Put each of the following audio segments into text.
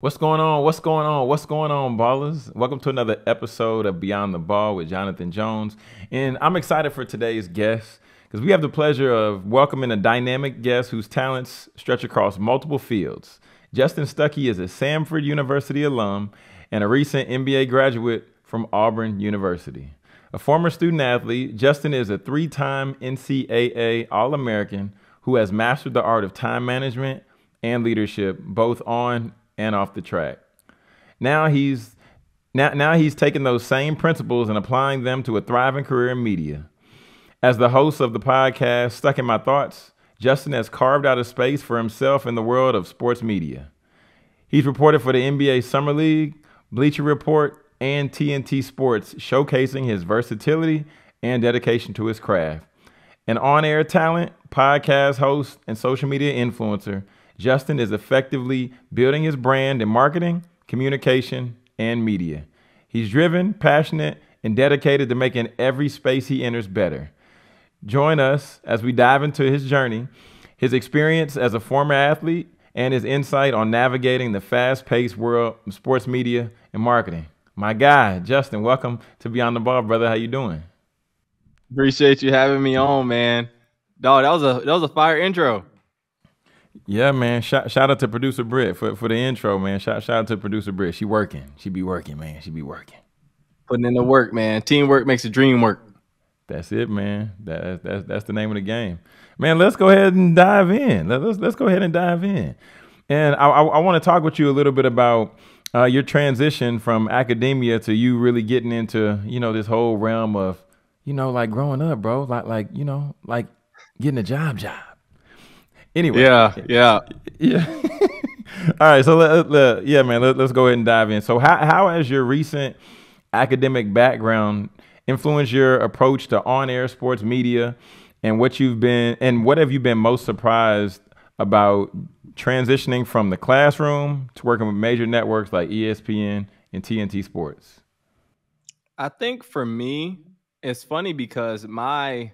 What's going on? What's going on? What's going on, ballers? Welcome to another episode of Beyond the Ball with Jonathan Jones. And I'm excited for today's guest because we have the pleasure of welcoming a dynamic guest whose talents stretch across multiple fields. Justin Stuckey is a Samford University alum and a recent MBA graduate from Auburn University. A former student athlete, Justin is a three-time NCAA All-American who has mastered the art of time management and leadership, both on and off the track. Now he's taking those same principles and applying them to a thriving career in media. As the host of the podcast Stuck in My Thoughts, Justin has carved out a space for himself in the world of sports media. He's reported for the NBA Summer League, Bleacher Report, and TNT Sports, showcasing his versatility and dedication to his craft. An on-air talent, podcast host, and social media influencer, Justin is effectively building his brand in marketing, communication, and media. He's driven, passionate, and dedicated to making every space he enters better. Join us as we dive into his journey, his experience as a former athlete, and his insight on navigating the fast-paced world of sports media and marketing. My guy, Justin, welcome to Beyond the Ball, brother. How you doing? Appreciate you having me on, man. Dog, that was a fire intro. Yeah, man. Shout out to producer Britt for the intro, man. Shout out to producer Britt. She working. She be working, man. She be working. Putting in the work, man. Teamwork makes the dream work. That's it, man. That's the name of the game, man. Let's go ahead and dive in. Let's go ahead and dive in. And I want to talk with you a little bit about your transition from academia to you really getting into, you know, this whole realm of, you know, like growing up, bro. Like you know, like getting a job. Anyway. Yeah. All right. So, let's go ahead and dive in. So how has your recent academic background influenced your approach to on-air sports media, and what have you been most surprised about transitioning from the classroom to working with major networks like ESPN and TNT Sports? I think for me, it's funny because my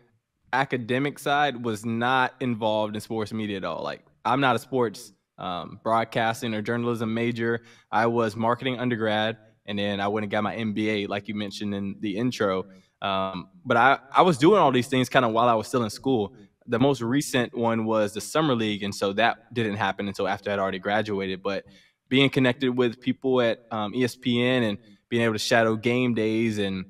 academic side was not involved in sports media at all. Like, I'm not a sports broadcasting or journalism major. I was marketing undergrad, and then I went and got my MBA, like you mentioned in the intro. But I was doing all these things kind of while I was still in school. The most recent one was the summer league, and so that didn't happen until after I'd already graduated. But being connected with people at ESPN and being able to shadow game days, and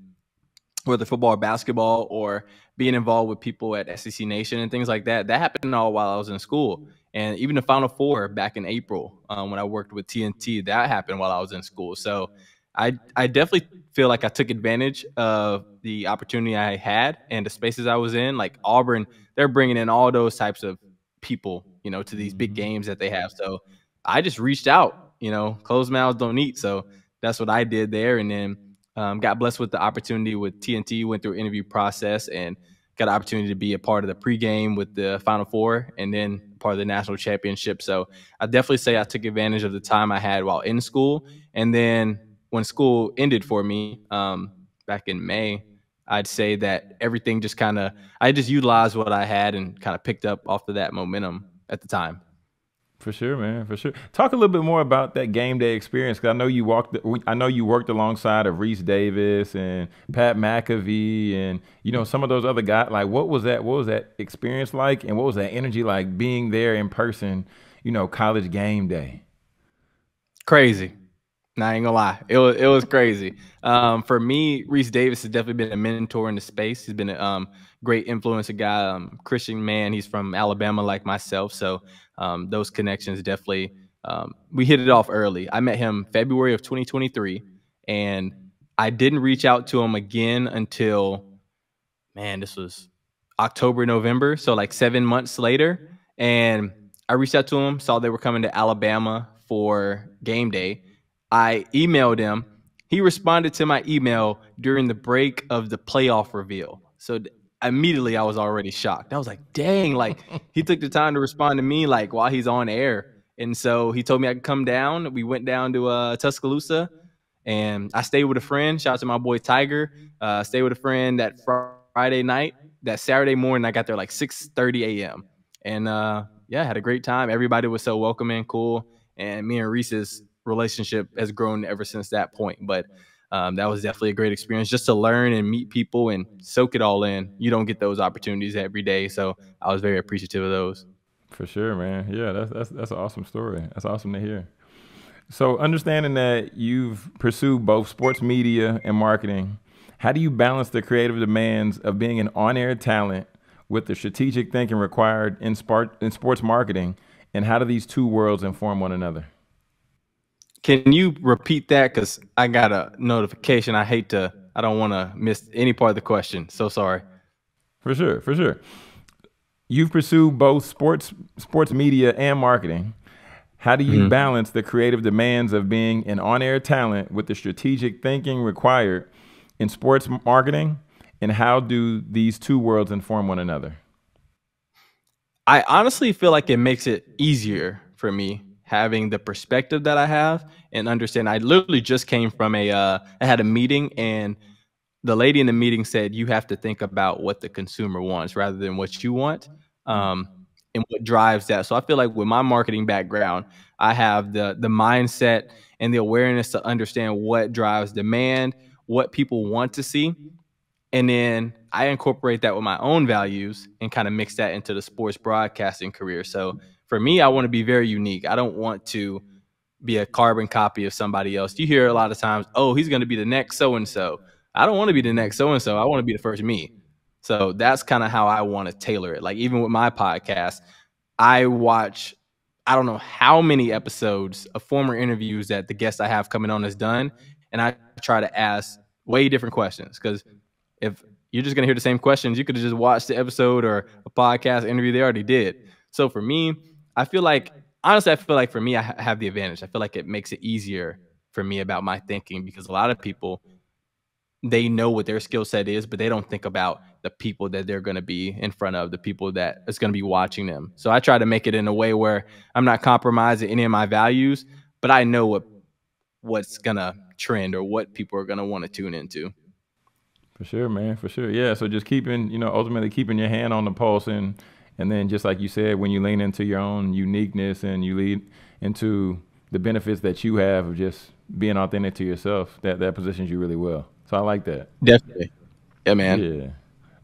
whether football or basketball, or being involved with people at SEC Nation and things like that, that happened all while I was in school. And even the Final Four back in April, when I worked with TNT, that happened while I was in school. So I definitely feel like I took advantage of the opportunity I had and the spaces I was in. Like Auburn, they're bringing in all those types of people, you know, to these big games that they have. So I just reached out, you know, closed mouths don't eat. So that's what I did there. And then got blessed with the opportunity with TNT, went through interview process, and got an opportunity to be a part of the pregame with the Final Four and then part of the national championship. So I definitely say I took advantage of the time I had while in school. And then when school ended for me back in May, I'd say that everything just kind of, I just utilized what I had and kind of picked up off of that momentum at the time. For sure, man. For sure. Talk a little bit more about that game day experience, because I know you worked alongside of Reese Davis and Pat McAfee, and you know some of those other guys. Like, what was that? What was that experience like, and what was that energy like being there in person? You know, college game day. Crazy. Nah, I ain't gonna lie. It was crazy. For me, Reese Davis has definitely been a mentor in the space. He's been a great influencer guy. Christian Mann, he's from Alabama like myself. So those connections definitely, we hit it off early. I met him February of 2023, and I didn't reach out to him again until, man, this was October, November. So like 7 months later. And I reached out to him, saw they were coming to Alabama for game day. I emailed him. He responded to my email during the break of the playoff reveal. So immediately I was already shocked. I was like, dang, like he took the time to respond to me like while he's on air. And so he told me I could come down. We went down to Tuscaloosa, and I stayed with a friend. Shout out to my boy Tiger. Stayed with a friend that Friday night. That Saturday morning, I got there like 6:30 a.m. And yeah, had a great time. Everybody was so welcoming, cool. And me and Reese's relationship has grown ever since that point. But that was definitely a great experience just to learn and meet people and soak it all in. You don't get those opportunities every day. So I was very appreciative of those. For sure, man. Yeah, that's an awesome story. That's awesome to hear. So understanding that you've pursued both sports media and marketing, how do you balance the creative demands of being an on-air talent with the strategic thinking required in sports marketing? And how do these two worlds inform one another? Can you repeat that? Because I got a notification. I don't want to miss any part of the question. So sorry. For sure, for sure. You've pursued both sports media and marketing. How do you balance the creative demands of being an on-air talent with the strategic thinking required in sports marketing? And how do these two worlds inform one another? I honestly feel like it makes it easier for me having the perspective that I have and understand. I literally just came from I had a meeting, and the lady in the meeting said, you have to think about what the consumer wants rather than what you want and what drives that. So I feel like with my marketing background, I have the mindset and the awareness to understand what drives demand, what people want to see. And then I incorporate that with my own values and kind of mix that into the sports broadcasting career. So for me, I want to be very unique. I don't want to be a carbon copy of somebody else. You hear a lot of times, oh, he's going to be the next so-and-so. I don't want to be the next so-and-so. I want to be the first me. So that's kind of how I want to tailor it. Like even with my podcast, I watch, I don't know how many episodes of former interviews that the guest I have coming on has done. And I try to ask way different questions, because if you're just going to hear the same questions, you could have just watched the episode or a podcast interview they already did. So for me, I feel like, honestly, I feel like for me, I have the advantage. I feel like it makes it easier for me about my thinking, because a lot of people, they know what their skill set is, but they don't think about the people that they're going to be in front of, the people that is going to be watching them. So I try to make it in a way where I'm not compromising any of my values, but I know what's going to trend or what people are going to want to tune into. For sure, man. For sure. Yeah. So just keeping, you know, ultimately keeping your hand on the pulse. And then just like you said, when you lean into your own uniqueness and you lead into the benefits that you have of just being authentic to yourself, that positions you really well. So I like that. Definitely. Yeah, man. Yeah.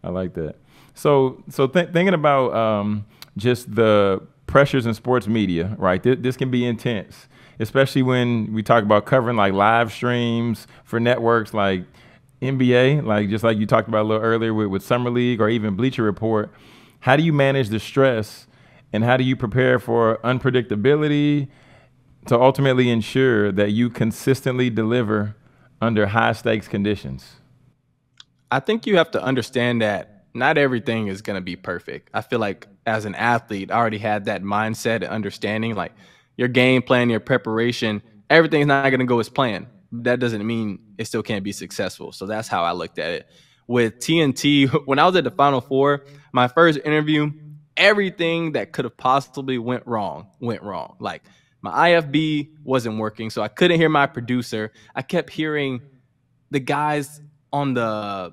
I like that. So thinking about just the pressures in sports media, right? This can be intense, especially when we talk about covering like live streams for networks like NBA, like just like you talked about a little earlier with Summer League or even Bleacher Report. How do you manage the stress, and how do you prepare for unpredictability to ultimately ensure that you consistently deliver under high stakes conditions? I think you have to understand that not everything is going to be perfect. I feel like as an athlete, I already had that mindset and understanding, like your game plan, your preparation, everything's not going to go as planned. That doesn't mean it still can't be successful. So that's how I looked at it. With TNT, when I was at the Final Four, my first interview, everything that could have possibly went wrong, went wrong. Like my IFB wasn't working, so I couldn't hear my producer. I kept hearing the guys on the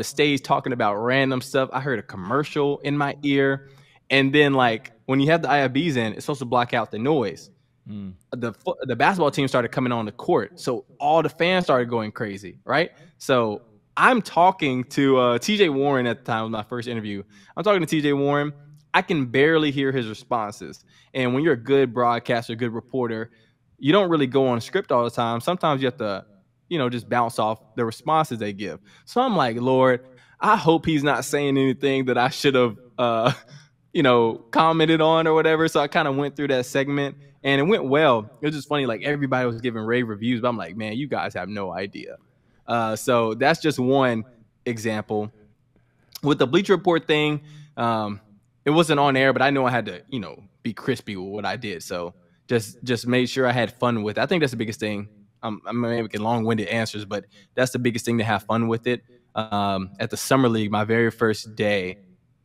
stage talking about random stuff. I heard a commercial in my ear. And then like when you have the IFBs in, it's supposed to block out the noise. The basketball team started coming on the court, so all the fans started going crazy, right? So I'm talking to TJ Warren at the time of my first interview. I'm talking to TJ Warren. I can barely hear his responses. And when you're a good broadcaster, good reporter, you don't really go on script all the time. Sometimes you have to, you know, just bounce off the responses they give. So I'm like, Lord, I hope he's not saying anything that I should have, you know, commented on or whatever. So I kind of went through that segment. And it went well. It was just funny, like everybody was giving rave reviews, but I'm like, man, you guys have no idea. So that's just one example. With the Bleacher Report thing, it wasn't on air, but I know I had to, you know, be crispy with what I did. So just made sure I had fun with it. I think that's the biggest thing. I'm making long-winded answers, but that's the biggest thing, to have fun with it. At the Summer League, my very first day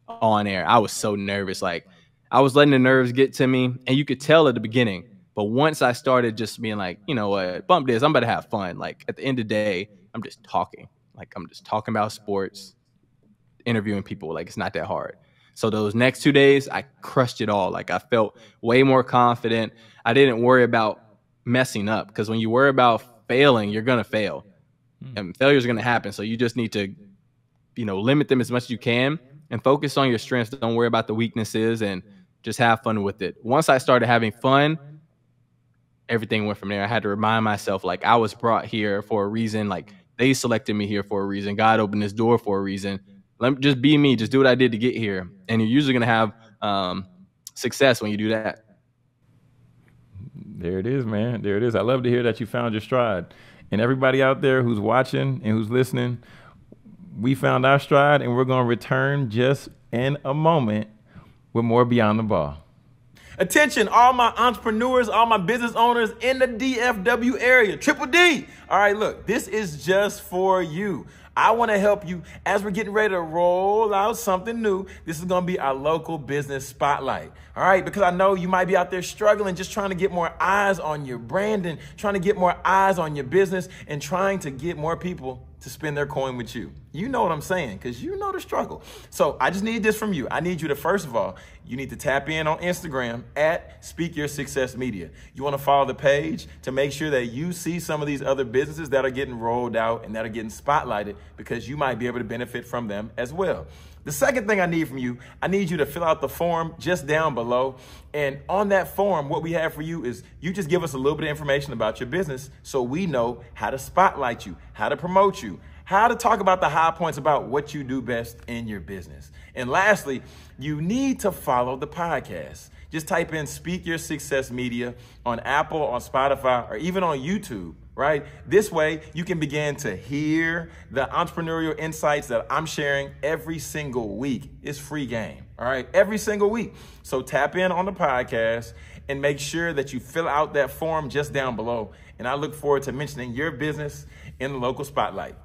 on air, I was so nervous. Like, I was letting the nerves get to me, and you could tell at the beginning. But once I started just being like, you know what, bump this, I'm about to have fun. Like at the end of the day, I'm just talking. Like I'm just talking about sports, interviewing people. Like it's not that hard. So those next 2 days, I crushed it all. Like I felt way more confident. I didn't worry about messing up, because when you worry about failing, you're going to fail. And failure is going to happen. So you just need to, you know, limit them as much as you can and focus on your strengths. Don't worry about the weaknesses and just have fun with it. Once I started having fun, everything went from there. I had to remind myself, like, I was brought here for a reason. Like, they selected me here for a reason. God opened this door for a reason. Let me just be me. Just do what I did to get here. And you're usually going to have success when you do that. There it is, man. There it is. I love to hear that you found your stride. And everybody out there who's watching and who's listening, we found our stride, and we're going to return just in a moment with more Beyond the Ball. Attention, all my entrepreneurs, all my business owners in the DFW area. Triple D. All right, look, this is just for you. I want to help you as we're getting ready to roll out something new. This is going to be our local business spotlight. All right, because I know you might be out there struggling, just trying to get more eyes on your brand and trying to get more eyes on your business and trying to get more people to spend their coin with you. You know what I'm saying, because you know the struggle. So I just need this from you. I need you to, first of all, you need to tap in on Instagram at Speak Your Success Media. You want to follow the page to make sure that you see some of these other businesses that are getting rolled out and that are getting spotlighted, because you might be able to benefit from them as well. The second thing I need from you, I need you to fill out the form just down below. And on that form, what we have for you is you just give us a little bit of information about your business so we know how to spotlight you, how to promote you, how to talk about the high points about what you do best in your business. And lastly, you need to follow the podcast. Just type in Speak Your Success Media on Apple, on Spotify, or even on YouTube. Right? This way, you can begin to hear the entrepreneurial insights that I'm sharing every single week. It's free game. All right. Every single week. So tap in on the podcast and make sure that you fill out that form just down below. And I look forward to mentioning your business in the local spotlight.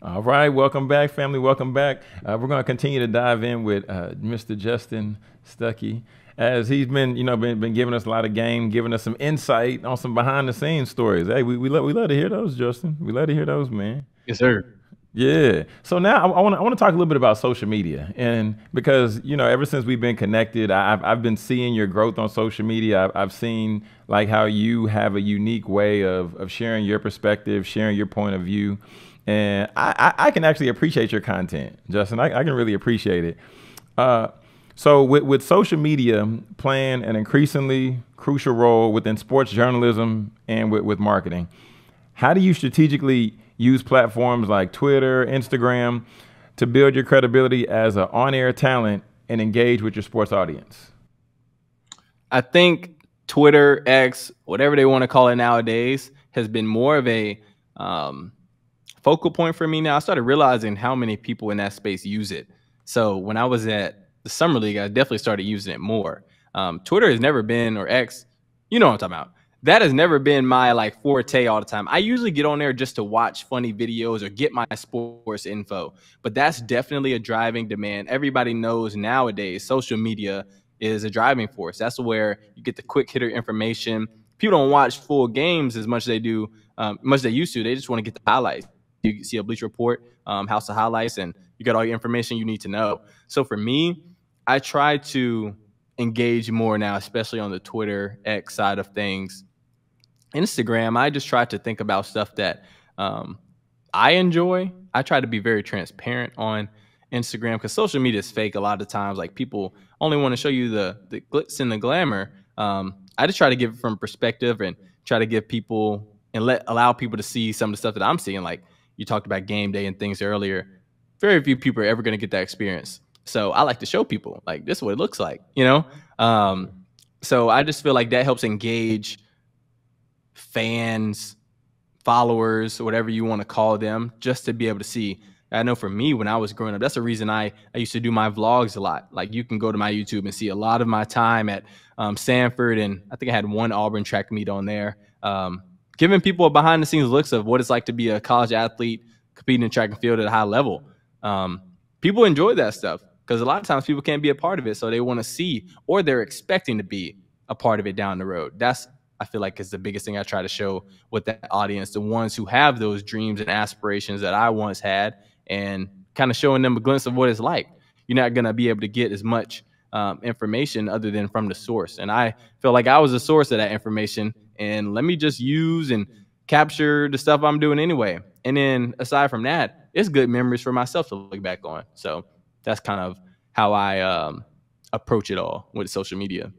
All right. Welcome back, family. Welcome back. We're going to continue to dive in with Mr. Justin Stuckey, as he's been, you know, been giving us a lot of game, giving us some insight on some behind the scenes stories. Hey, we love to hear those, Justin. We love to hear those, man. Yes, sir. Yeah. So now I want to talk a little bit about social media, and because, you know, ever since we've been connected, I've been seeing your growth on social media. I've seen like how you have a unique way of sharing your perspective, sharing your point of view, and I can actually appreciate your content, Justin. I can really appreciate it. So with social media playing an increasingly crucial role within sports journalism and with marketing, how do you strategically use platforms like Twitter, Instagram to build your credibility as an on-air talent and engage with your sports audience? I think Twitter, X, whatever they want to call it nowadays, has been more of a focal point for me now. I started realizing how many people in that space use it. So when I was at the Summer League, I definitely started using it more. Twitter has never been, or X, you know what I'm talking about. That has never been my like forte all the time. I usually get on there just to watch funny videos or get my sports info, but that's definitely a driving demand. Everybody knows nowadays social media is a driving force. That's where you get the quick hitter information. People don't watch full games as much as they do, much as they used to. They just want to get the highlights. You see a Bleacher Report, House of Highlights, and you got all your information you need to know. So for me, I try to engage more now, especially on the Twitter, X side of things. Instagram, I just try to think about stuff that I enjoy. I try to be very transparent on Instagram because social media is fake a lot of times. Like, people only want to show you the glitz and the glamour. I just try to give it from perspective and try to give people and allow people to see some of the stuff that I'm seeing. Like, you talked about game day and things earlier. Very few people are ever going to get that experience. So I like to show people, like, this is what it looks like, you know? So I just feel like that helps engage fans, followers, whatever you want to call them, just to be able to see. I know for me, when I was growing up, that's the reason I used to do my vlogs a lot. Like, you can go to my YouTube and see a lot of my time at Samford, and I think I had one Auburn track meet on there, giving people a behind-the-scenes looks of what it's like to be a college athlete competing in track and field at a high level. People enjoy that stuff, because a lot of times people can't be a part of it, so they want to see, or they're expecting to be a part of it down the road. That's, I feel like, is the biggest thing I try to show with that audience, the ones who have those dreams and aspirations that I once had, and kind of showing them a glimpse of what it's like. You're not going to be able to get as much information other than from the source. And I feel like I was the source of that information and let me just use and capture the stuff I'm doing anyway. And then aside from that, it's good memories for myself to look back on. So that's kind of how I approach it all with social media.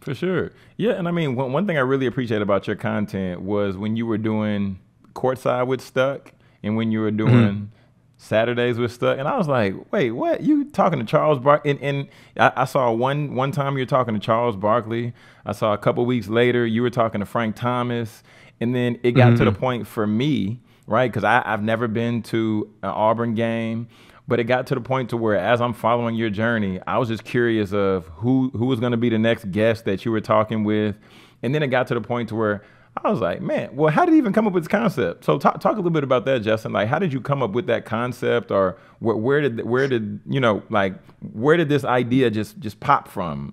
For sure. Yeah. And I mean, one thing I really appreciate about your content was when you were doing Courtside with Stuck and when you were doing Saturdays with Stuck. And I was like, wait, what? You talking to Charles Barkley? And I saw one time you're talking to Charles Barkley. I saw a couple weeks later you were talking to Frank Thomas. And then it got to the point for me, right, because I've never been to an Auburn game, but it got to the point to where as I'm following your journey, I was just curious of who was going to be the next guest that you were talking with. And then it got to the point to where I was like, man, well, how did he even come up with this concept? So talk a little bit about that, Justin. Like, how did you come up with that concept, or where did you know, like, where did this idea just pop from?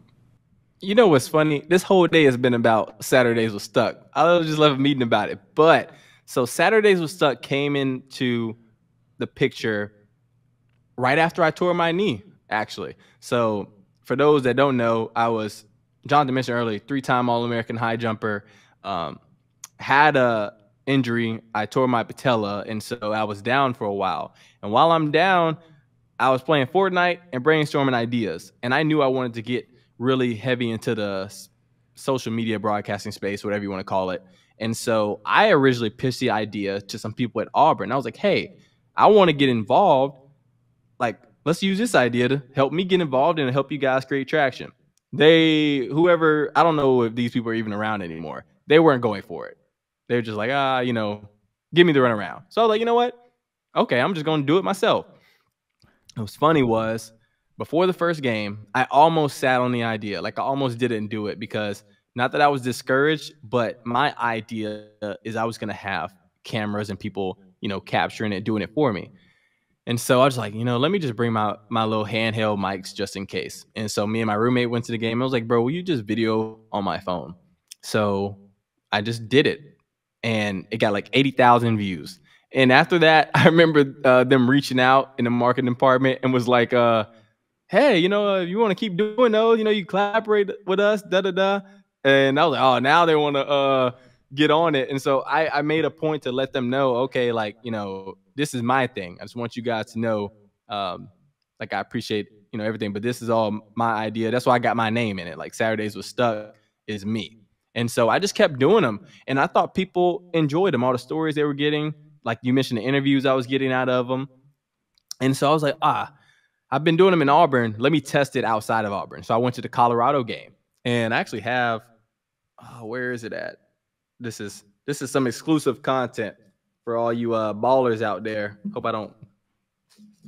You know what's funny? This whole day has been about Saturdays with Stuck. I just love meeting about it. But so Saturdays with Stuck came into the picture right after I tore my knee, actually. So for those that don't know, I was, Jonathan mentioned earlier, three-time All-American high jumper. Had a injury. I tore my patella, and so I was down for a while. And while I'm down, I was playing Fortnite and brainstorming ideas. And I knew I wanted to get really heavy into the social media broadcasting space, whatever you want to call it. And so I originally pitched the idea to some people at Auburn. I was like, hey, I want to get involved. Like, let's use this idea to help me get involved and help you guys create traction. Whoever, I don't know if these people are even around anymore. They weren't going for it. They were just like, you know, give me the runaround. So I was like, you know what? Okay, I'm just going to do it myself. What's funny was, before the first game, I almost sat on the idea. Like, I almost didn't do it because, not that I was discouraged, but my idea is I was going to have cameras and people, you know, capturing it, doing it for me. And so I was like, you know, let me just bring my little handheld mics just in case. And so me and my roommate went to the game. I was like, bro, will you just video on my phone? So I just did it, and it got like 80,000 views. And after that, I remember them reaching out in the marketing department and was like, hey, you know, if you want to keep doing those, you know, you collaborate with us, da-da-da. And I was like, oh, now they want to get on it. And so I made a point to let them know, okay, like, you know, this is my thing. I just want you guys to know, like, I appreciate, you know, everything, but this is all my idea. That's why I got my name in it. Like, Saturdays with Stuck is me. And so I just kept doing them. And I thought people enjoyed them, all the stories they were getting. Like you mentioned, the interviews I was getting out of them. And so I was like, I've been doing them in Auburn. Let me test it outside of Auburn. So I went to the Colorado game, and I actually have, where is it at? This is some exclusive content for all you ballers out there. Hope I don't.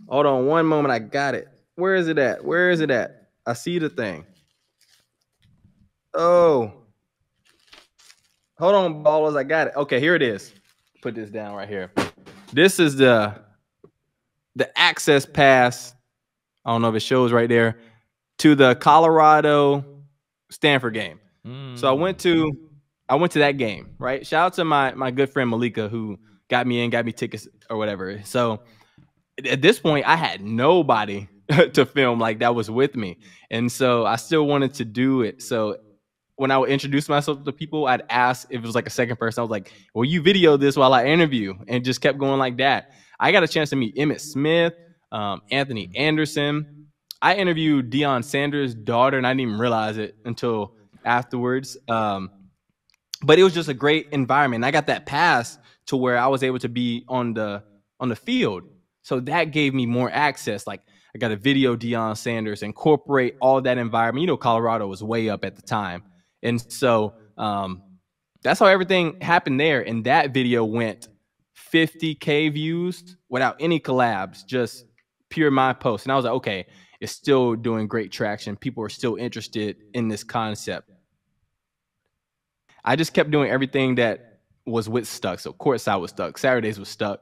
Hold on one moment. I got it. Where is it at? Where is it at? I see the thing. Oh, hold on, ballers. I got it. Okay, here it is. Put this down right here. This is the access pass. I don't know if it shows right there, to the Colorado Stanford game. So I went to that game, right? Shout out to my good friend Malika, who got me in, got me tickets or whatever. So at this point, I had nobody to film like that was with me. And so I still wanted to do it. So when I would introduce myself to people, I'd ask if it was like a second person. I was like, will you video this while I interview? And just kept going like that. I got a chance to meet Emmett Smith, Anthony Anderson. I interviewed Deion Sanders' daughter, and I didn't even realize it until afterwards. But it was just a great environment. I got that pass to where I was able to be on the field. So that gave me more access. Like, I got to video Deion Sanders, incorporate all that environment. You know, Colorado was way up at the time. And so that's how everything happened there. And that video went 50K views without any collabs, just pure my post. And I was like, okay, it's still doing great traction. People are still interested in this concept. I just kept doing everything that was with Stuck. So Courtside was Stuck, Saturdays was Stuck,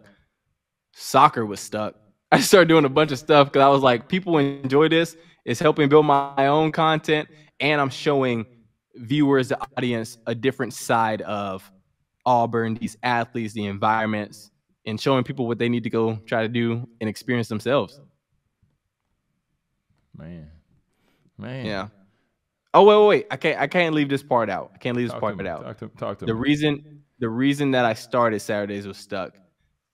soccer was Stuck. I started doing a bunch of stuff because I was like, people enjoy this. It's helping build my own content, and I'm showing viewers, the audience, a different side of Auburn, these athletes, the environments, and showing people what they need to go try to do and experience themselves. Man. Yeah. Oh, wait. I can't leave this part out. I can't leave this part out. Talk to him. The reason that I started Saturdays with Stuck,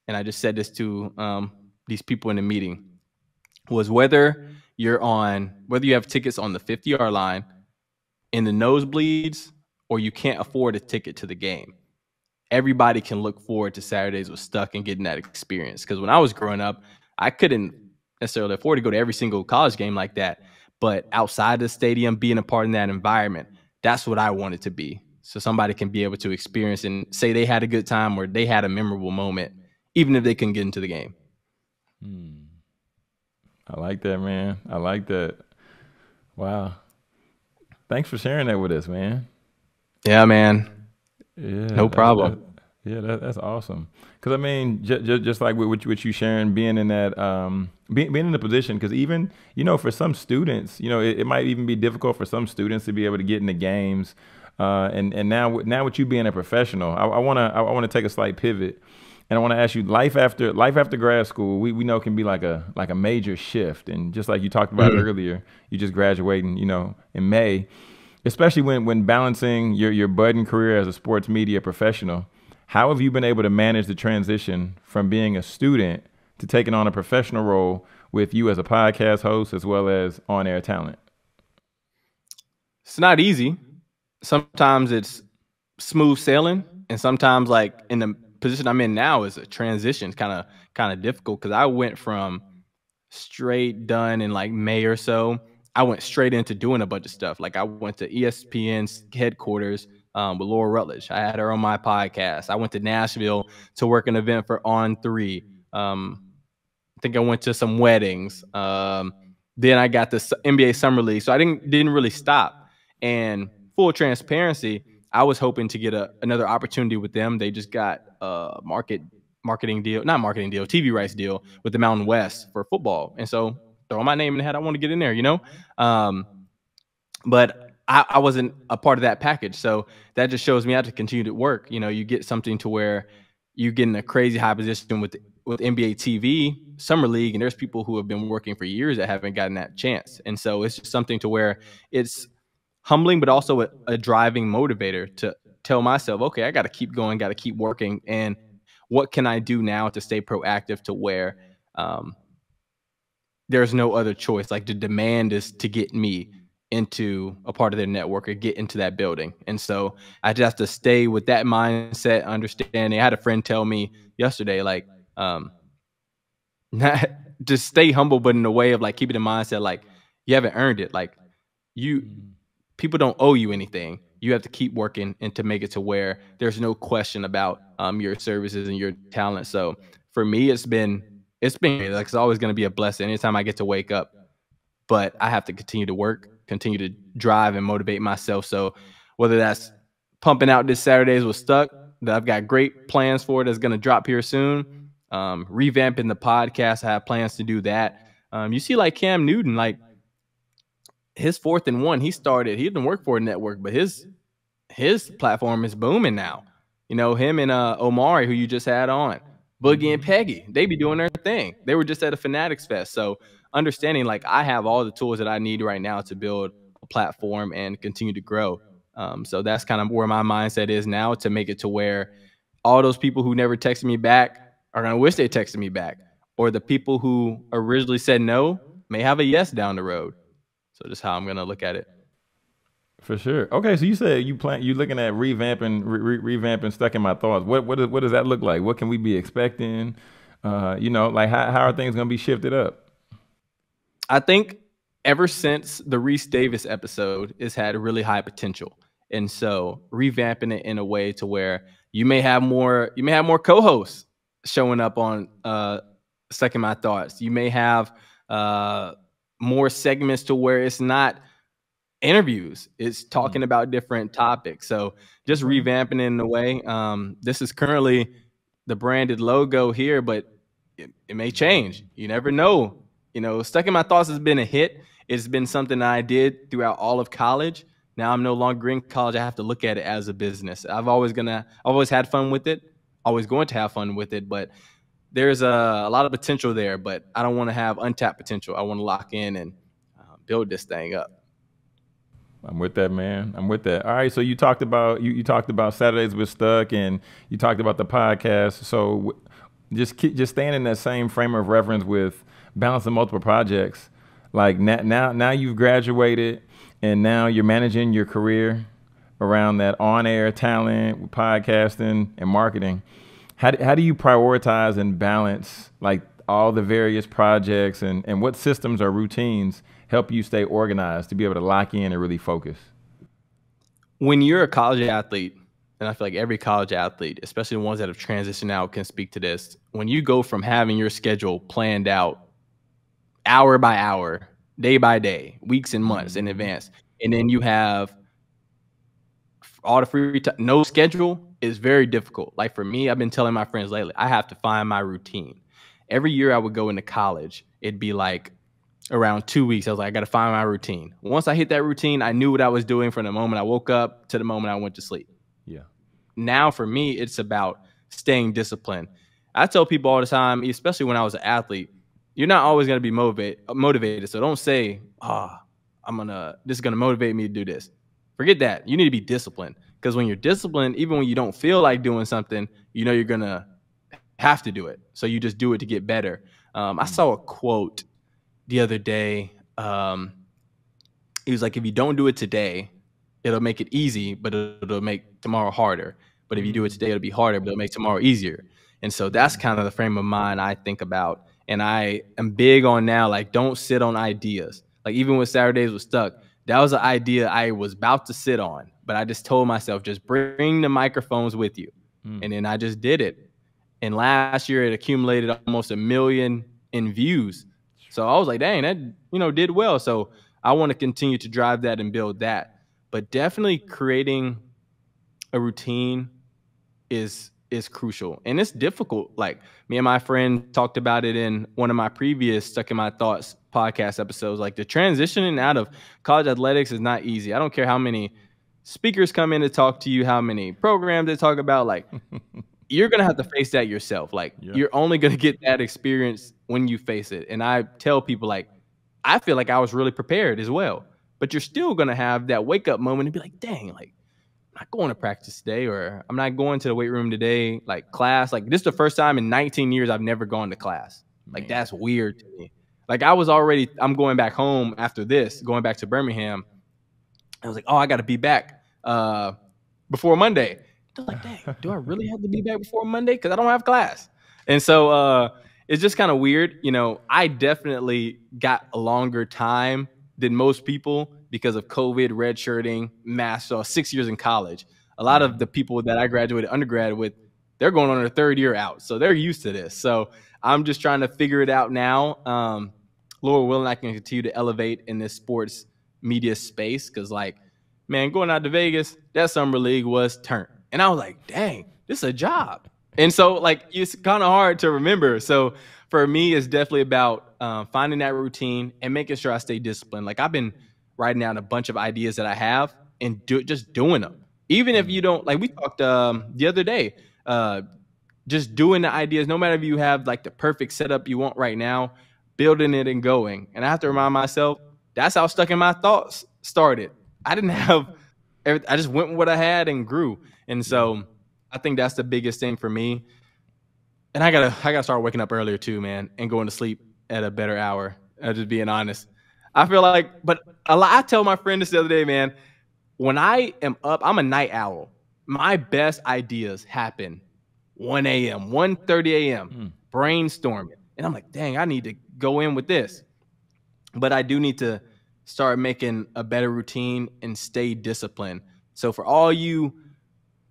and I just said this to these people in the meeting, was whether you have tickets on the 50-yard line, in the nosebleeds, or you can't afford a ticket to the game, everybody can look forward to Saturdays with Stuck and getting that experience. Because when I was growing up, I couldn't necessarily afford to go to every single college game like that. But outside the stadium, being a part in that environment, that's what I wanted to be. So somebody can be able to experience and say they had a good time or they had a memorable moment, even if they couldn't get into the game. I like that, man. I like that. Wow. Thanks for sharing that with us, man. Yeah, man. Yeah. No problem. That's awesome. Because I mean, just like with you sharing, being in that, being in the position. Because even for some students, it might even be difficult for some students to be able to get into games. And now with you being a professional, I wanna take a slight pivot, and I wanna ask you, life after grad school, we know can be like a major shift. And just like you talked about earlier, you just graduating, in May, especially when balancing your budding career as a sports media professional. How have you been able to manage the transition from being a student to taking on a professional role with you as a podcast host as well as on-air talent? It's not easy. Sometimes it's smooth sailing, and sometimes, like in the position I'm in now, is a transition kind of difficult, because I went from straight done in like May or so. I went straight into doing a bunch of stuff. Like I went to ESPN's headquarters. With Laura Rutledge. I had her on my podcast. I went to Nashville to work an event for On3. I think I went to some weddings. Then I got the NBA Summer League. So I didn't really stop. And full transparency, I was hoping to get another opportunity with them. They just got a TV rights deal with the Mountain West for football. And so throw my name in the hat. I want to get in there, but I wasn't a part of that package. So that just shows me how to continue to work. You get something to where you get in a crazy high position with NBA TV, Summer League, and there's people who have been working for years that haven't gotten that chance. And so it's just something to where it's humbling, but also a driving motivator to tell myself, okay, I got to keep going, got to keep working. And what can I do now to stay proactive to where there's no other choice? Like the demand is to get me into a part of their network or get into that building. And so I just have to stay with that mindset, understanding. I had a friend tell me yesterday, like, not just stay humble, but in a way of like keeping the mindset, like you haven't earned it. Like people don't owe you anything. You have to keep working and to make it to where there's no question about your services and your talent. So for me, it's been like, it's always going to be a blessing anytime I get to wake up, but I have to continue to work, continue to drive and motivate myself. So whether that's pumping out this Saturdays with Stuck, that I've got great plans for, that's going to drop here soon, revamping the podcast, I have plans to do that. You see like Cam Newton, like his 4th and 1, he didn't work for a network, but his platform is booming now. Him and Omari, who you just had on, Boogie and Peggy, they be doing their thing. They were just at a Fanatics Fest. So understanding like I have all the tools that I need right now to build a platform and continue to grow. So that's kind of where my mindset is now, to make it to where all those people who never texted me back are going to wish they texted me back, or the people who originally said no may have a yes down the road. So just how I'm going to look at it. For sure. Okay. So you said you're looking at revamping Stuck in My Thoughts. What does that look like? What can we be expecting? Like how are things going to be shifted up? I think ever since the Reese Davis episode, it's had really high potential. And so revamping it in a way to where you may have more co-hosts showing up on Stuck in My Thoughts. You may have more segments to where it's not interviews. It's talking about different topics. So just revamping it in a way. This is currently the branded logo here, but it may change. You never know. Stuck in My Thoughts has been a hit. It's been something I did throughout all of college. Now I'm no longer in college. I have to look at it as a business. I've always had fun with it, always going to have fun with it, but there's a lot of potential there, but I don't want to have untapped potential. I want to lock in and build this thing up. I'm with that, man. I'm with that. All right. So you talked about you talked about Saturdays with Stuck, and you talked about the podcast. So just staying in that same frame of reference with balancing multiple projects. Like now you've graduated, and now you're managing your career around that on-air talent with podcasting and marketing. How do you prioritize and balance like all the various projects, and what systems or routines help you stay organized to be able to lock in and really focus? When you're a college athlete, and I feel like every college athlete, especially the ones that have transitioned out, can speak to this. When you go from having your schedule planned out hour by hour, day by day, weeks and months in advance, and then you have all the free time, no schedule, is very difficult. Like for me, I've been telling my friends lately, I have to find my routine. Every year I would go into college, it'd be like around 2 weeks. I was like, I got to find my routine. Once I hit that routine, I knew what I was doing from the moment I woke up to the moment I went to sleep. Yeah. Now for me, it's about staying disciplined. I tell people all the time, especially when I was an athlete, you're not always going to be motivated. So don't say, ah, oh, this is going to motivate me to do this. Forget that. You need to be disciplined, because when you're disciplined, even when you don't feel like doing something, you know you're going to have to do it. So you just do it to get better. I saw a quote the other day. He was like, if you don't do it today, it'll make it easy, but it'll make tomorrow harder. But if you do it today, it'll be harder, but it'll make tomorrow easier. And so that's kind of the frame of mind I think about. And I am big on now, like, don't sit on ideas. Like even with Saturdays with Stuck, that was an idea I was about to sit on, but I just told myself, just bring the microphones with you. And then I just did it. And last year, it accumulated almost 1 million in views. So I was like, dang, that, you know, did well. So I want to continue to drive that and build that. But definitely creating a routine is crucial. And it's difficult. Like me and my friend talked about it in one of my previous Stuck in My Thoughts podcast episodes. Like the transitioning out of college athletics is not easy. I don't care how many speakers come in to talk to you, how many programs they talk about, like you're going to have to face that yourself. Like you're only going to get that experience when you face it. And I tell people, like, I feel like I was really prepared as well, but you're still going to have that wake up moment and be like, dang, like I'm not going to practice today, or I'm not going to the weight room today. Like class, like this is the first time in 19 years I've never gone to class. Like that's weird to me. Like I was already, I'm going back home after this, going back to Birmingham. I was like, oh, I got to be back before Monday. Like, dang, do I really have to be back before Monday? Because I don't have class. And so it's just kind of weird. You know, I definitely got a longer time than most people because of COVID, redshirting, master, 6 years in college. A lot of the people that I graduated undergrad with, they're going on their third year out. So they're used to this. So I'm just trying to figure it out now. Lord willing, I can continue to elevate in this sports media space, because, like, man, going out to Vegas, that summer league was turned. And I was like, dang, this is a job. And so, like, it's kind of hard to remember. So for me, it's definitely about finding that routine and making sure I stay disciplined. Like I've been writing down a bunch of ideas that I have and just doing them. Even if you don't, like we talked the other day, just doing the ideas, no matter if you have like the perfect setup you want right now, building it and going. And I have to remind myself, that's how Stuck in My Thoughts started. I didn't have everything. I just went with what I had and grew. And so I think that's the biggest thing for me. And I gotta start waking up earlier too, man, and going to sleep at a better hour. Just being honest. I feel like, but a lot, I tell my friend this the other day, man, when I am up, I'm a night owl. My best ideas happen 1 a.m., 1:30 a.m., brainstorming. And I'm like, dang, I need to go in with this. But I do need to start making a better routine and stay disciplined. So for all you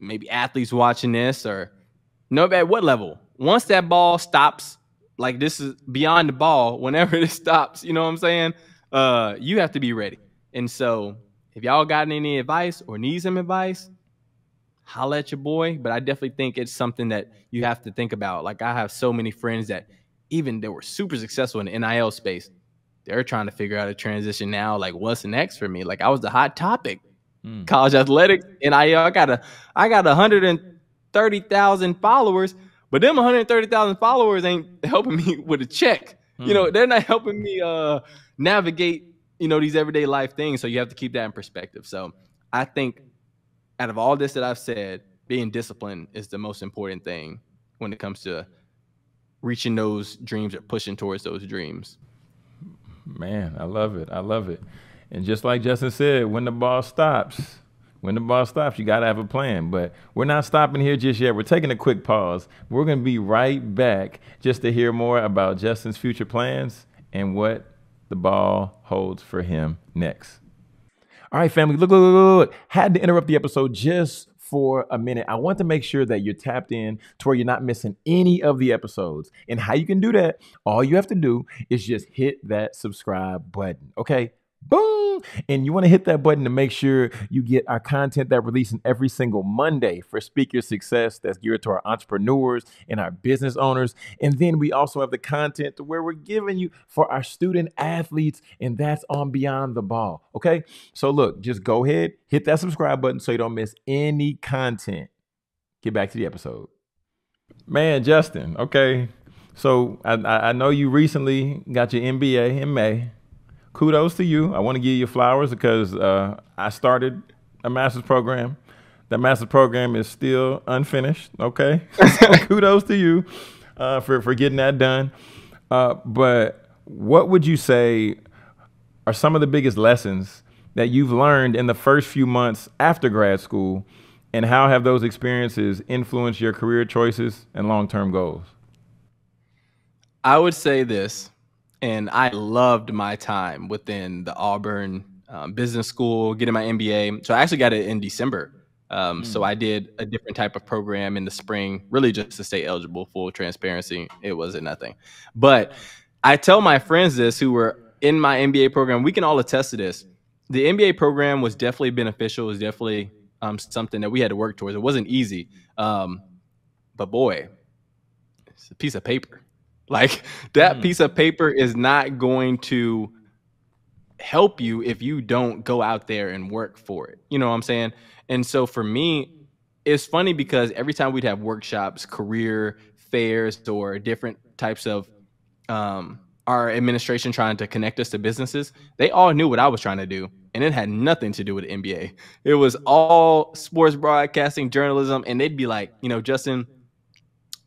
maybe athletes watching this, or no matter what level, once that ball stops, like this is beyond the ball, whenever it stops, you know what I'm saying? You have to be ready. And so if y'all got any advice or need some advice, holla at your boy. But I definitely think it's something that you have to think about. Like I have so many friends that even they were super successful in the NIL space. They're trying to figure out a transition now. Like what's next for me? Like I was the hot topic. College athletics, and I got 130,000 followers, but them 130,000 followers ain't helping me with a check. You know, they're not helping me navigate you know, these everyday life things. So you have to keep that in perspective. So I think out of all this that I've said, being disciplined is the most important thing when it comes to reaching those dreams or pushing towards those dreams. Man, I love it. I love it. And just like Justin said, when the ball stops, you got to have a plan. But we're not stopping here just yet. We're taking a quick pause. We're going to be right back just to hear more about Justin's future plans and what the ball holds for him next. All right, family, look. Had to interrupt the episode just for a minute. I want to make sure that you're tapped in to where you're not missing any of the episodes. And how you can do that, all you have to do is just hit that subscribe button. Okay, boom. And you want to hit that button to make sure you get our content that we're releasing every single Monday for Speak Your Success, that's geared to our entrepreneurs and our business owners. And then we also have the content to where we're giving you for our student athletes, and that's on Beyond the Ball. Okay, so look, just go ahead, hit that subscribe button so you don't miss any content. Get back to the episode. Man, Justin, okay. So I know you recently got your MBA in May. Kudos to you. I want to give you flowers because I started a master's program. That master's program is still unfinished, okay? So kudos to you for getting that done. But what would you say are some of the biggest lessons that you've learned in the first few months after grad school, and how have those experiences influenced your career choices and long-term goals? I would say this, and I loved my time within the Auburn business school, getting my MBA. So I actually got it in December. So I did a different type of program in the spring, really just to stay eligible. Full transparency, it wasn't nothing. But I tell my friends this who were in my MBA program, we can all attest to this. The MBA program was definitely beneficial. It was definitely something that we had to work towards. It wasn't easy, but boy, it's a piece of paper. Like that piece of paper is not going to help you if you don't go out there and work for it. You know what I'm saying? And so for me, it's funny because every time we'd have workshops, career fairs, or different types of our administration trying to connect us to businesses, they all knew what I was trying to do, and it had nothing to do with the MBA. It was all sports broadcasting, journalism, and they'd be like, you know, Justin,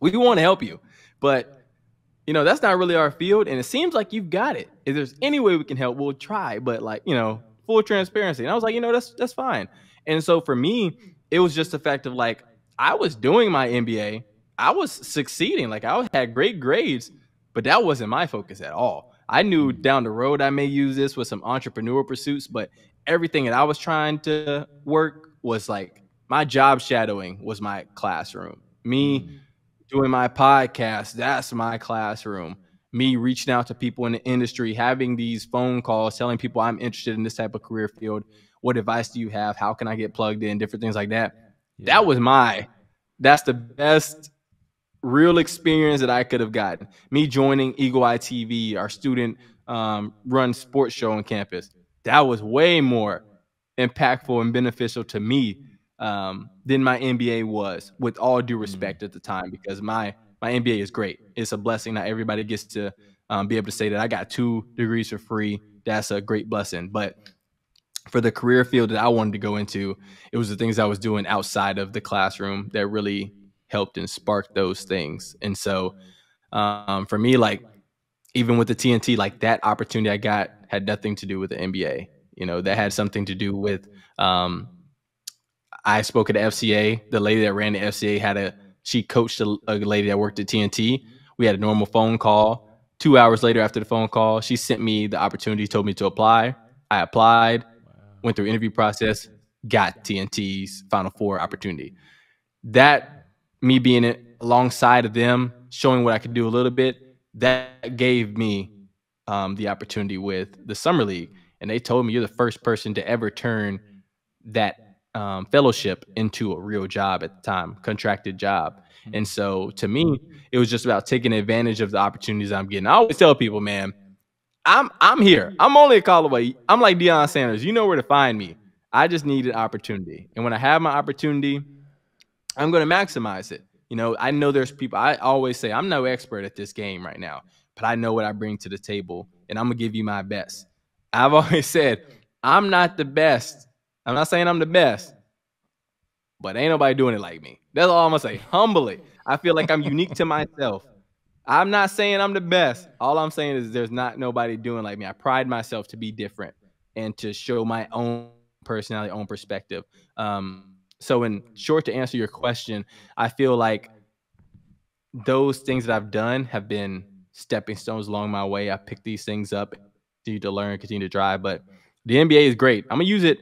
we want to help you, but you know, that's not really our field, and it seems like you've got it. If there's any way we can help, we'll try, but like, you know, full transparency. And I was like, you know, that's fine. And so for me, it was just the fact of like, I was doing my MBA, I was succeeding, like I had great grades, but that wasn't my focus at all. I knew down the road I may use this with some entrepreneur pursuits, but everything that I was trying to work was like, my job shadowing was my classroom. Me doing my podcast, that's my classroom. Me reaching out to people in the industry, having these phone calls, telling people I'm interested in this type of career field. What advice do you have? How can I get plugged in? Different things like that. Yeah. That was that's the best real experience that I could have gotten. Me joining Eagle Eye TV, our student run sports show on campus, that was way more impactful and beneficial to me than my MBA was, with all due respect at the time, because my MBA is great. It's a blessing. Not everybody gets to be able to say that I got 2 degrees for free. That's a great blessing. But for the career field that I wanted to go into, it was the things I was doing outside of the classroom that really helped and sparked those things. And so for me, like even with the TNT, like that opportunity I got had nothing to do with the MBA. You know, that had something to do with, I spoke at the FCA. The lady that ran the FCA she coached a lady that worked at TNT. We had a normal phone call. 2 hours later after the phone call, she sent me the opportunity, told me to apply. I applied, went through interview process, got TNT's Final Four opportunity. That, me being alongside of them, showing what I could do a little bit, that gave me the opportunity with the Summer League. And they told me, you're the first person to ever turn that fellowship into a real job at the time, contracted job. And so to me, it was just about taking advantage of the opportunities I'm getting. I always tell people, man, I'm here. I'm only a call away. I'm like Deion Sanders. You know where to find me. I just need an opportunity. And when I have my opportunity, I'm going to maximize it. You know, I know there's people, I always say, I'm no expert at this game right now, but I know what I bring to the table, and I'm going to give you my best. I've always said, I'm not the best. I'm not saying I'm the best, but ain't nobody doing it like me. That's all I'm going to say. Humbly, I feel like I'm unique to myself. I'm not saying I'm the best. All I'm saying is there's not nobody doing like me. I pride myself to be different and to show my own personality, own perspective. So in short, to answer your question, I feel like those things that I've done have been stepping stones along my way. I picked these things up, continue to learn, continue to drive. But the NBA is great. I'm going to use it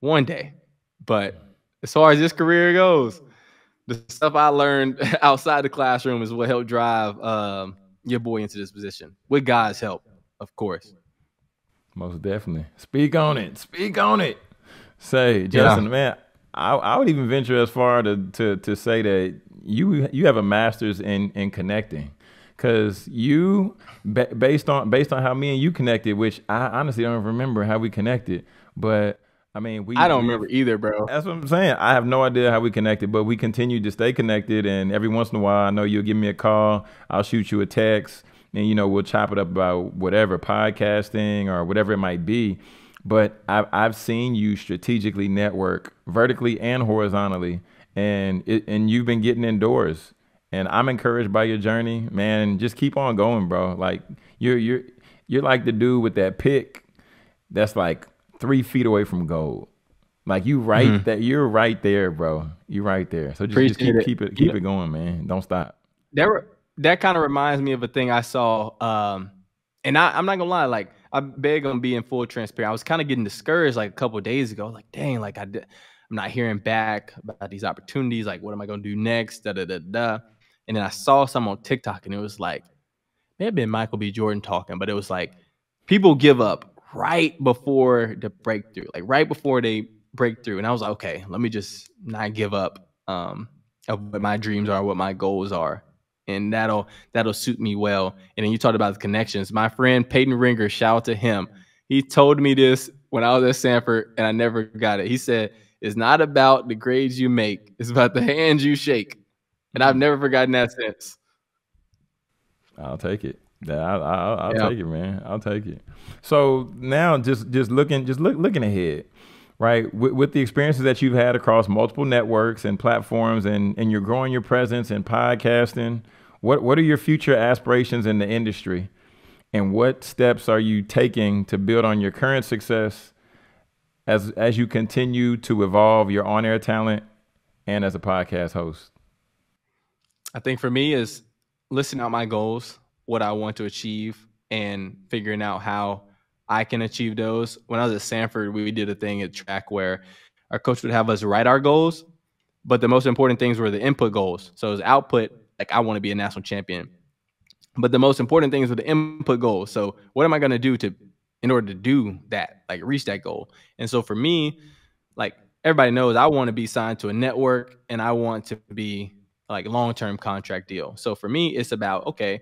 one day. But as far as this career goes, the stuff I learned outside the classroom is what helped drive your boy into this position, with God's help, of course. Most definitely. Speak on it. Speak on it. Say, Justin, man, I would even venture as far to say that you have a master's in connecting, because you, based on how me and you connected, which I honestly don't remember how we connected, but I mean, I don't remember either, bro. That's what I'm saying. I have no idea how we connected, but we continued to stay connected. And every once in a while, I know you'll give me a call. I'll shoot you a text, and you know, we'll chop it up about whatever, podcasting or whatever it might be. But I've seen you strategically network vertically and horizontally, and you've been getting indoors. And I'm encouraged by your journey, man. Just keep on going, bro. Like you're like the dude with that pick that's like 3 feet away from gold. Like you right that you're right there, bro. You're right there. So just keep it going, man. Don't stop. That kind of reminds me of a thing I saw. And I'm not gonna lie, like I beg on being full transparent. I was kind of getting discouraged like a couple of days ago. Like, dang, like I'm not hearing back about these opportunities. Like, what am I gonna do next? Da da da da. And then I saw some on TikTok, and it was like, it may have been Michael B. Jordan talking, but it was like people give up right before the breakthrough, like right before they break through. And I was like, okay, let me just not give up of what my dreams are, what my goals are. And that'll suit me well. And then you talked about the connections. My friend Peyton Ringer, shout out to him. He told me this when I was at Samford, and I never got it. He said, it's not about the grades you make. It's about the hands you shake. And I've never forgotten that since. I'll take it. I'll take it, man. I'll take it. So now just looking ahead, right? With the experiences that you've had across multiple networks and platforms, and you're growing your presence in podcasting, what are your future aspirations in the industry? And what steps are you taking to build on your current success as you continue to evolve your on-air talent and as a podcast host? I think for me is listing out my goals, what I want to achieve, and figuring out how I can achieve those. When I was at Samford, we did a thing at track where our coach would have us write our goals, but the most important things were the input goals. So it was output, like I want to be a national champion. But the most important things were the input goals. So what am I going to do in order to do that, like reach that goal? And so for me, like everybody knows, I want to be signed to a network, and I want to be like long-term contract deal. So for me, it's about, okay,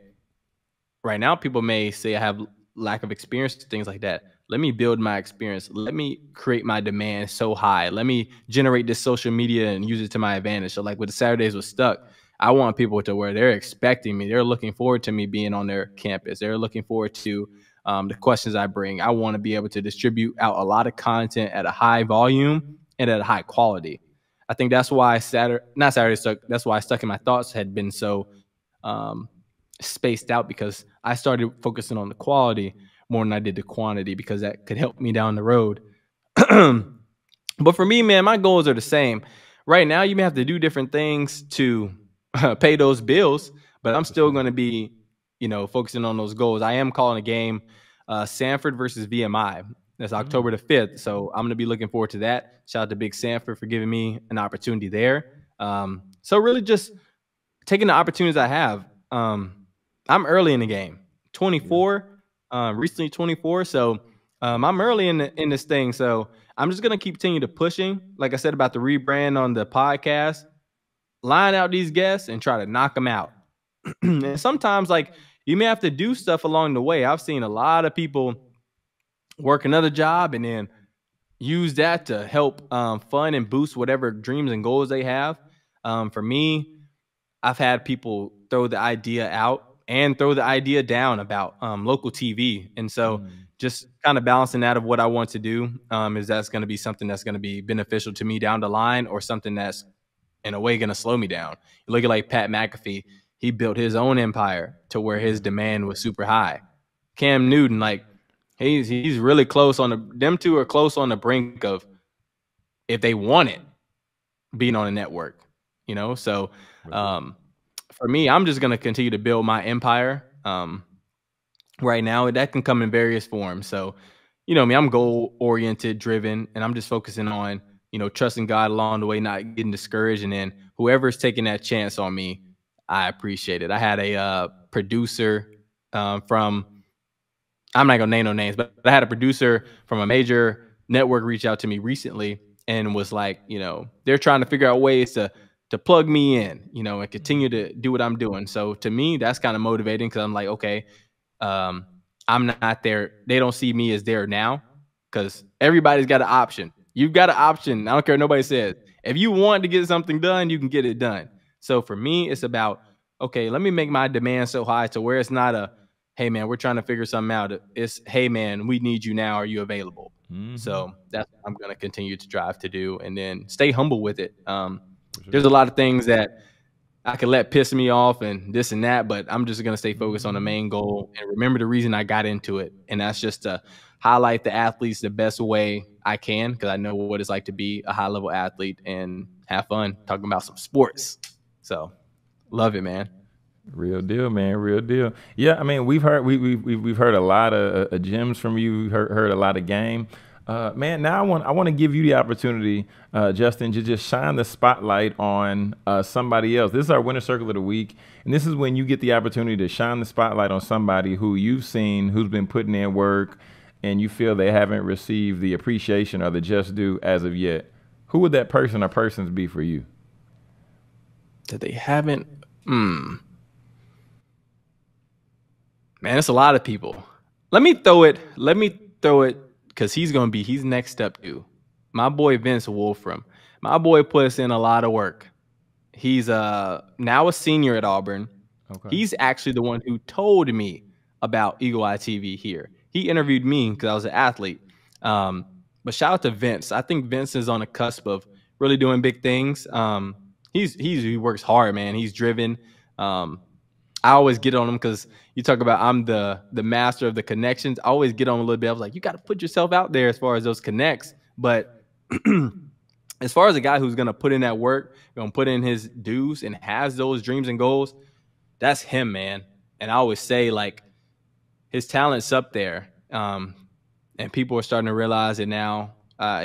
right now people may say I have lack of experience, things like that. Let me build my experience. Let me create my demand so high. Let me generate this social media and use it to my advantage. So like with the Saturdays with Stuck, I want people to where they're expecting me. They're looking forward to me being on their campus. They're looking forward to the questions I bring. I want to be able to distribute out a lot of content at a high volume and at a high quality. I think that's why Stuck in My Thoughts had been so spaced out, because I started focusing on the quality more than I did the quantity, because that could help me down the road. But for me, man, my goals are the same. Right now, you may have to do different things to pay those bills, but I'm still going to be, you know, focusing on those goals. I am calling a game, Samford versus VMI. That's October the 5th. So I'm going to be looking forward to that. Shout out to Big Samford for giving me an opportunity there. So really just taking the opportunities I have. I'm early in the game, 24, recently 24. So I'm early in this thing. So I'm just going to continue to pushing. Like I said about the rebrand on the podcast, line out these guests and try to knock them out. And sometimes, like, you may have to do stuff along the way. I've seen a lot of people work another job and then use that to help fund and boost whatever dreams and goals they have. For me, I've had people throw the idea out and throw the idea down about local TV. And so just kind of balancing that of what I want to do, is that's going to be something that's going to be beneficial to me down the line, or something that's in a way going to slow me down. You look at like Pat McAfee, he built his own empire to where his demand was super high. Cam Newton, like he's really close on the, them two are close on the brink of, if they want it, being on a network, you know? So, for me, I'm just going to continue to build my empire. Right now, that can come in various forms. So, you know, I mean, I'm goal-oriented, driven, and I'm just focusing on, you know, trusting God along the way, not getting discouraged. And then whoever's taking that chance on me, I appreciate it. I had a producer from, I'm not going to name no names, but I had a producer from a major network reach out to me recently and was like, you know, they're trying to figure out ways to plug me in, you know, and continue to do what I'm doing. So to me, that's kind of motivating, because I'm like, okay, I'm not there. They don't see me as there now, because everybody's got an option. You've got an option. I don't care what nobody says. If you want to get something done, you can get it done. So for me, it's about, okay, let me make my demand so high to where it's not a, hey man, we're trying to figure something out. It's, hey man, we need you now. Are you available? So that's what I'm going to continue to drive to do, and then stay humble with it. There's a lot of things that I could let piss me off and this and that, but I'm just going to stay focused on the main goal and remember the reason I got into it. And that's just to highlight the athletes the best way I can, because I know what it's like to be a high level athlete and have fun talking about some sports. So love it, man. Real deal, man. Real deal. Yeah. I mean, we've heard, we've heard a lot of gems from you. We've heard a lot of game. Man, now I want to give you the opportunity, Justin, to just shine the spotlight on somebody else. This is our Winner Circle of the Week, and this is when you get the opportunity to shine the spotlight on somebody who you've seen, who's been putting in work, and you feel they haven't received the appreciation or the just due as of yet. Who would that person or persons be for you? That they haven't? Man, it's a lot of people. Let me throw it. Because he's next up too. My boy Vince Wolfram. My boy puts in a lot of work. He's now a senior at Auburn. Okay. He's actually the one who told me about Eagle Eye TV here. He interviewed me because I was an athlete. But shout out to Vince. I think Vince is on the cusp of really doing big things. He works hard, man. He's driven. I always get on him because you talk about I'm the master of the connections. I always get on a little bit. I was like, you got to put yourself out there as far as those connects. But as far as a guy who's going to put in that work, going to put in his dues and has those dreams and goals, that's him, man. And I always say, like, his talent's up there. And people are starting to realize it now.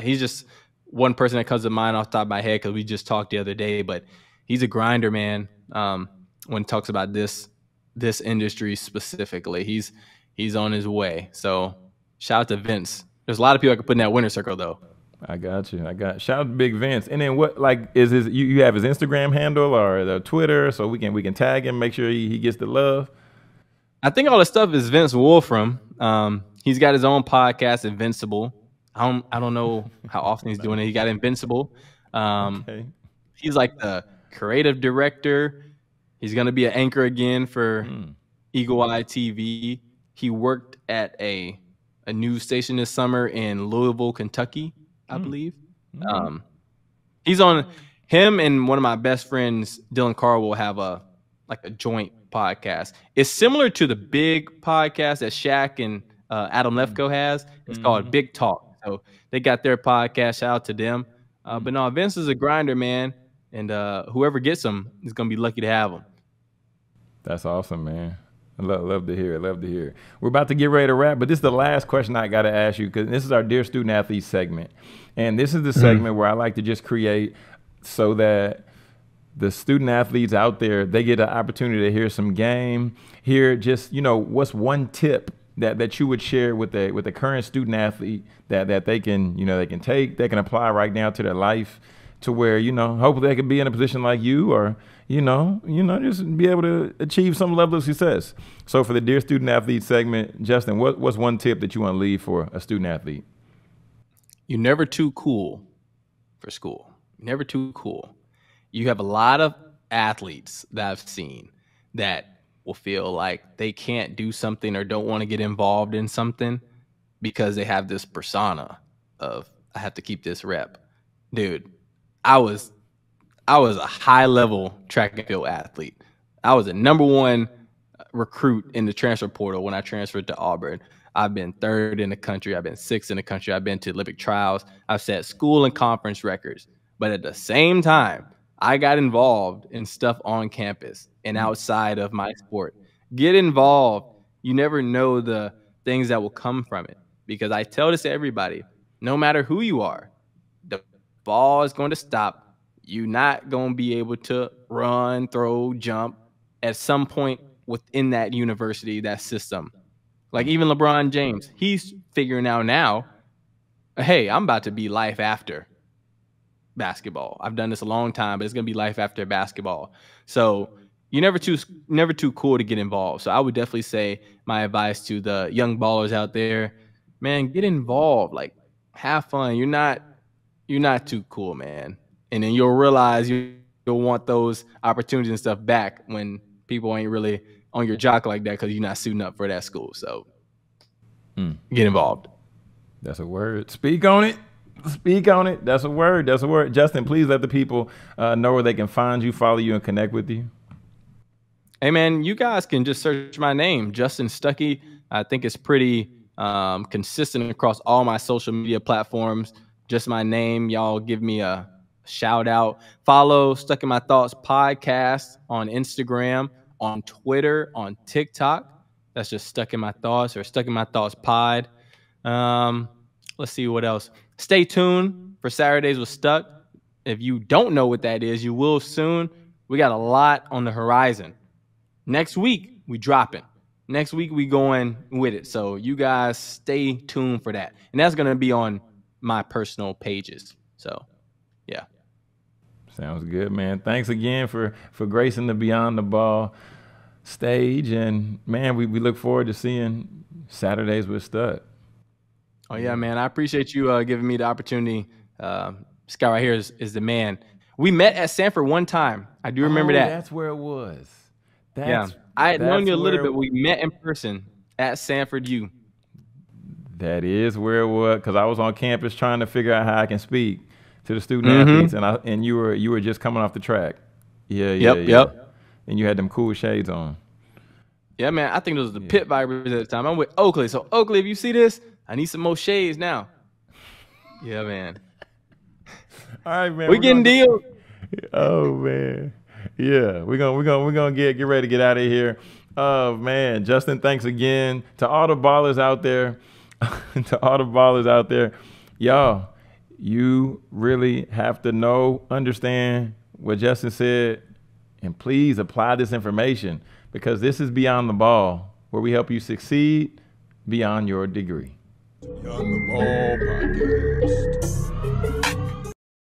He's just one person that comes to mind off the top of my head because we just talked the other day. But he's a grinder, man. When talks about this industry specifically, he's on his way. So shout out to Vince. There's a lot of people I could put in that winner circle though. I got you. Shout out to Big Vince. And then what, like, is his, you have his Instagram handle or the Twitter, so we can tag him, make sure he gets the love. I think all the stuff is Vince Wolfram. He's got his own podcast, Invincible. I don't know how often he's doing it. He got Invincible. He's like the creative director. He's going to be an anchor again for Eagle Eye TV. He worked at a news station this summer in Louisville, Kentucky, I believe. He's on, him and one of my best friends, Dylan Carwell, have a joint podcast. It's similar to the big podcast that Shaq and Adam Lefko has. It's called Big Talk. So they got their podcast. Shout out to them. But no, Vince is a grinder, man. And whoever gets him is going to be lucky to have him. That's awesome, man. I love to hear it. Love to hear it. We're about to get ready to wrap, but this is the last question I got to ask you, because this is our Dear Student Athlete segment. And this is the segment where I like to just create so that the student athletes out there, they get an opportunity to hear some game, hear just, you know, what's one tip that you would share with the current student athlete that they can, you know, they can apply right now to their life, to where, you know, hopefully they could be in a position like you, or, you know, just be able to achieve some level of success. So for the Dear Student Athlete segment, Justin, what's one tip that you want to leave for a student athlete? You're never too cool for school. You're never too cool. You have a lot of athletes that I've seen that will feel like they can't do something or don't want to get involved in something because they have this persona of, I have to keep this rep. Dude, I was a high level track and field athlete. I was a #1 recruit in the transfer portal when I transferred to Auburn. I've been 3rd in the country. I've been 6th in the country. I've been to Olympic trials. I've set school and conference records. But at the same time, I got involved in stuff on campus and outside of my sport. Get involved. You never know the things that will come from it. Because I tell this to everybody, no matter who you are, the ball is going to stop. You're not going to be able to run, throw, jump at some point within that university, that system. Like even LeBron James, he's figuring out now, hey, I'm about to be life after basketball. I've done this a long time, but it's going to be life after basketball. So you're never too cool to get involved. So I would definitely say my advice to the young ballers out there, man, get involved, like have fun. You're not too cool, man. And then you'll realize you'll want those opportunities and stuff back when people ain't really on your jock like that because you're not suiting up for that school. So get involved. That's a word. Speak on it. Speak on it. That's a word. That's a word. Justin, please let the people know where they can find you, follow you, and connect with you. Hey, man, you guys can just search my name, Justin Stuckey. I think it's pretty consistent across all my social media platforms. Just my name. Y'all give me a shout out. Follow Stuck in My Thoughts podcast on Instagram, on Twitter, on TikTok. That's just Stuck in My Thoughts or Stuck in My Thoughts Pod. Let's see what else. Stay tuned for Saturdays with Stuck. If you don't know what that is, you will soon. We got a lot on the horizon. Next week, we dropping. Next week, we going with it. So you guys stay tuned for that. And that's going to be on my personal pages. So, yeah. Sounds good, man. Thanks again for gracing the Beyond the Ball stage. And, man, we look forward to seeing Saturdays with Stuck. Oh, yeah, man. I appreciate you giving me the opportunity. This guy right here is the man. We met at Samford one time. I do remember that. That's where it was. Yeah. I had known you a little bit. We met in person at Samford U. That is where it was, because I was on campus trying to figure out how I can speak to the student athletes, and you were just coming off the track. Yeah. And you had them cool shades on. Yeah, man. I think those were the Pit Vipers at the time. I'm with Oakley. So, Oakley, if you see this, I need some more shades now. Yeah, man. All right, man. We're getting deals. Oh, man. Yeah, we're gonna get ready to get out of here. Oh, man. Justin, thanks again to all the ballers out there. Y'all, you really have to know, understand what Justin said, and please apply this information, because this is Beyond the Ball, where we help you succeed beyond your degree. Beyond the Ball podcast.